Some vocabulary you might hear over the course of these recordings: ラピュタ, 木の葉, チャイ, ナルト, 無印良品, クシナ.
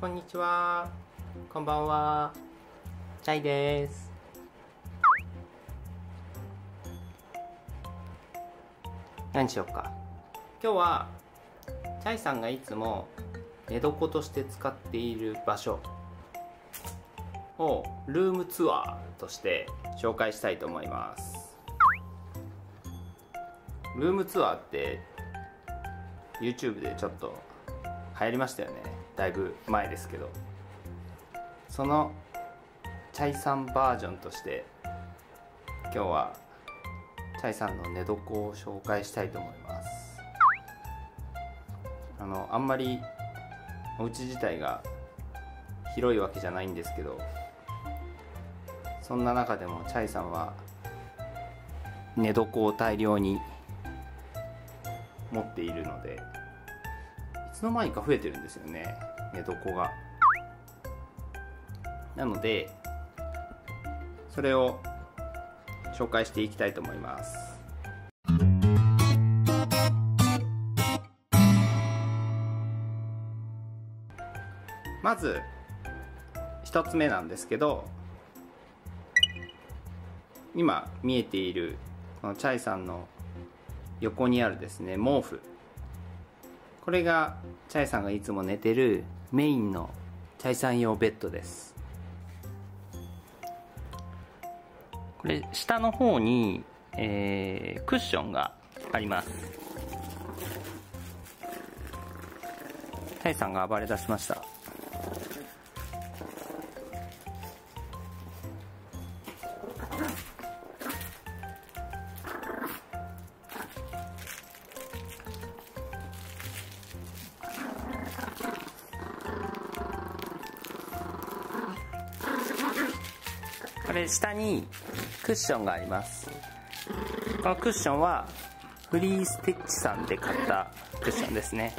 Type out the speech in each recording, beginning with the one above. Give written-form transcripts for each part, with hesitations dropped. こんにちは、こんばんは、チャイです。何しようか。今日はチャイさんがいつも寝床として使っている場所をルームツアーとして紹介したいと思います。ルームツアーって YouTube でちょっと流行りましたよね。だいぶ前ですけど、そのチャイさんバージョンとして今日はチャイさんの寝床を紹介したいと思います。あんまりお家自体が広いわけじゃないんですけど、そんな中でもチャイさんは寝床を大量に持っているので、いつの間にか増えてるんですよね、寝床が。なのでそれを紹介していきたいと思います。まず1つ目なんですけど、今見えているこのチャイさんの横にあるですね、毛布。これがチャイさんがいつも寝てるメインのチャイさん用ベッドです。これ下の方に、クッションがあります。チャイさんが暴れ出しました。これ下にクッションがあります。このクッションはフリーステッチさんで買ったクッションですね。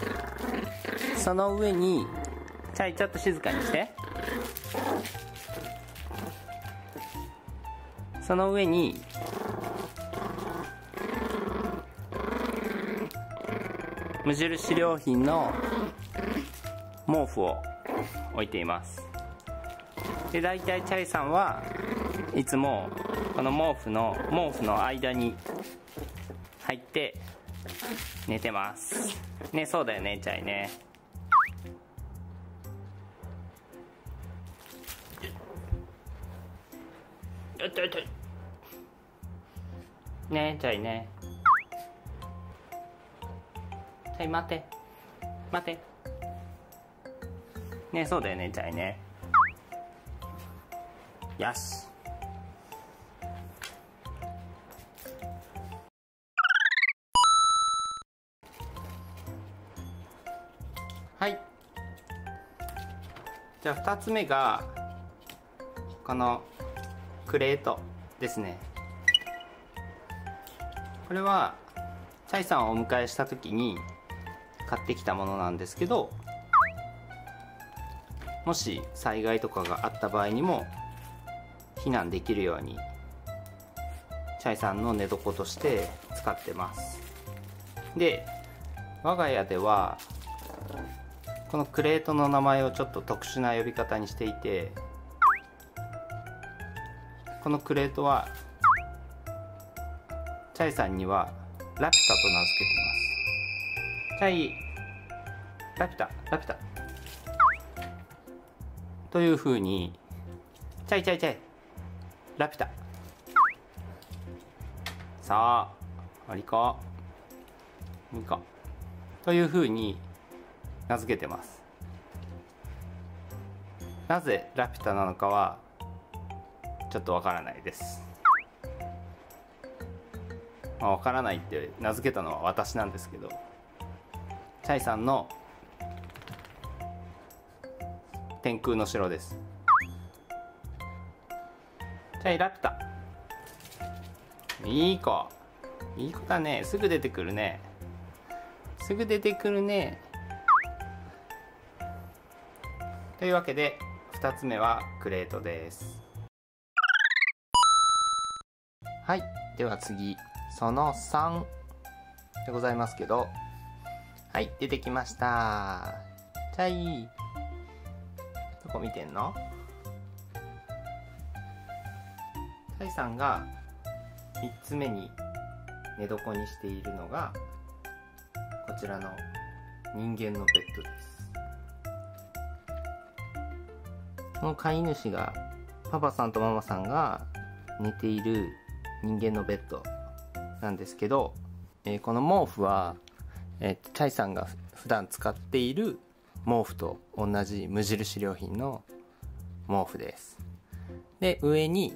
その上にチャイ、ちょっと静かにして。その上に無印良品の毛布を置いています。で、大体チャイさんはいつもこの毛布の間に入って寝てますね。そうだよね、チャイね。よっとよっとね、チャイね。チャイ待て待てね、そうだよね、チャイね。よし。はい。じゃあ2つ目がこのクレートですね。これはチャイさんをお迎えした時に買ってきたものなんですけど、もし災害とかがあった場合にも避難できるようにチャイさんの寝床として使ってます。で、我が家ではこのクレートの名前をちょっと特殊な呼び方にしていて、このクレートはチャイさんにはラピュタと名付けてます。チャイ、ラピュタ、ラピュタというふうに、チャイチャイチャイ、ラピュタ。さあ、おりこ、おりこというふうに名付けてます。なぜラピュタなのかはちょっとわからないです。まあ、わからないって名付けたのは私なんですけど、チャイさんの天空の城です。チャイラピュタ、いい子、いい子だね。すぐ出てくるね、すぐ出てくるね。というわけで2つ目はクレートです。はい、では次、その3でございますけど、はい、出てきました。チャイ、こ見てんの？タイさんが3つ目に寝床にしているのがこちらの人間のベッドです。この飼い主がパパさんとママさんが寝ている人間のベッドなんですけど、この毛布は、チャイさんが普段使っている毛布と同じ無印良品の毛布です。で上に、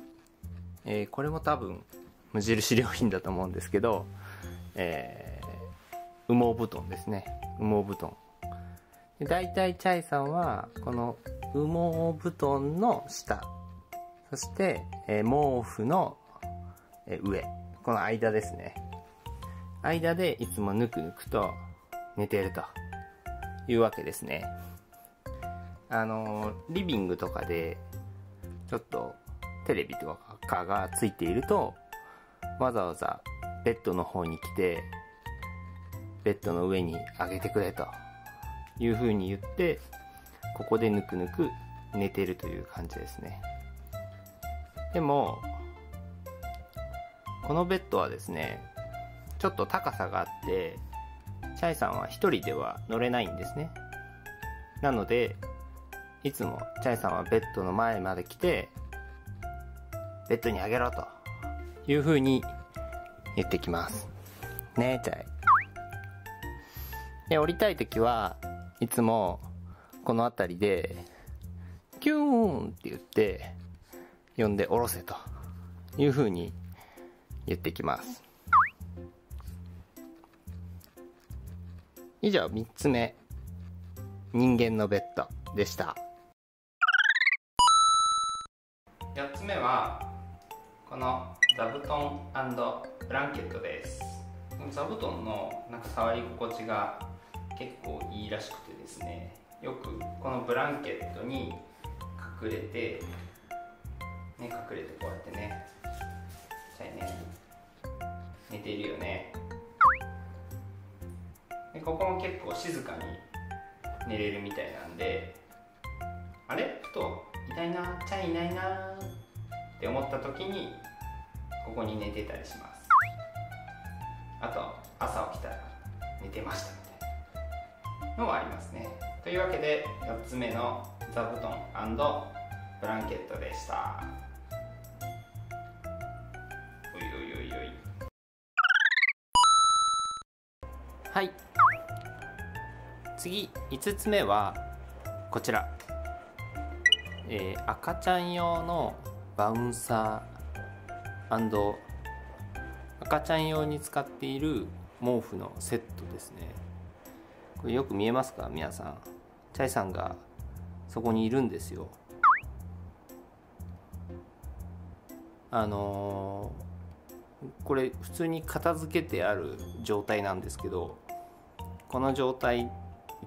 これも多分無印良品だと思うんですけど、羽毛布団ですね。羽毛布団で大体チャイさんはこの羽毛布団の下、そして、毛布の上、この間ですね、間でいつもぬくぬくと寝ているというわけですね。リビングとかでちょっとテレビとかがついていると、わざわざベッドの方に来てベッドの上に上げてくれという風に言って、ここでぬくぬく寝てるという感じですね。でもこのベッドはですね、ちょっと高さがあってチャイさんは一人では乗れないんですね。なのでいつもチャイさんはベッドの前まで来てベッドに上げろという風に言ってきますね。えチャイで降りたい時はいつもこの辺りでキューンって言って呼んで降ろせという風に言ってきます。以上3つ目人間のベッドでした。4つ目はこの座布団&ブランケットです。座布団のなんか触り心地が結構いいらしくてですね、よくこのブランケットに隠れて、こうやってね、チャイね寝ているよね。でここも結構静かに寝れるみたいなんで、あれふといないな、チャイいないなって思った時にここに寝てたりします。あと朝起きたら寝てましたみたいなのはありますね。というわけで4つ目の座布団&ブランケットでした。おいおいおいおい。はい、次5つ目はこちら、赤ちゃん用のバウンサー&赤ちゃん用に使っている毛布のセットですね。これよく見えますか皆さん。チャイさんがそこにいるんですよ。これ普通に片付けてある状態なんですけど、この状態い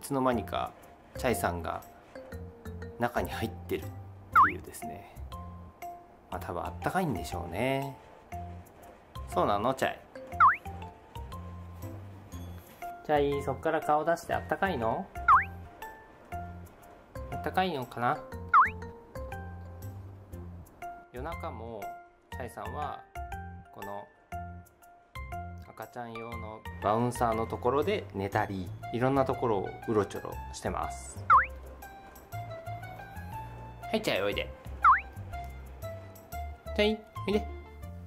つの間にかチャイさんが中に入ってるっていうですね。まあ多分あったかいんでしょうね。そうなのチャイ。チャイそっから顔出して、あったかいの？あったかいのかな？夜中もチャイさんはこの赤ちゃん用のバウンサーのところで寝たり、いろんなところをうろちょろしてます。はいチャイおいで、チャイおいで。こ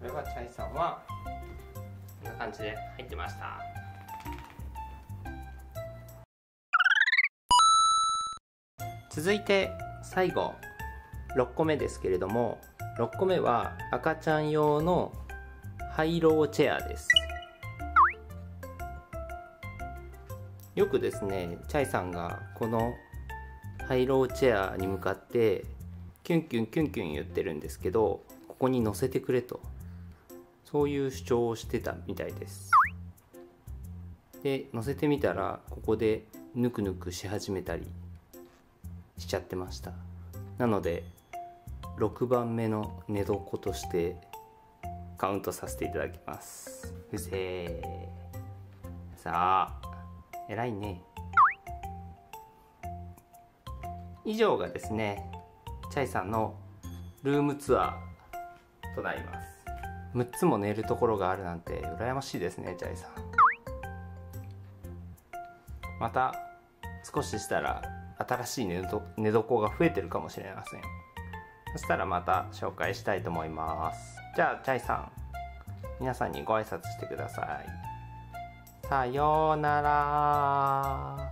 れはチャイさんはこんな感じで入ってました。続いて最後6個目ですけれども、6個目は赤ちゃん用のハイローチェアです。よくですねチャイさんがこのハイローチェアに向かってキュンキュンキュンキュン言ってるんですけど、ここに乗せてくれと、そういう主張をしてたみたいです。で乗せてみたらここでぬくぬくし始めたりしちゃってました。なので6番目の寝床としてカウントさせていただきます。うぜー、さあ偉いね。以上がですね、チャイさんのルームツアーとなります。6つも寝るところがあるなんて羨ましいですね、チャイさん。また少ししたら新しい寝床が増えてるかもしれません。そしたらまた紹介したいと思います。じゃあチャイさん、皆さんにご挨拶してください。さようなら。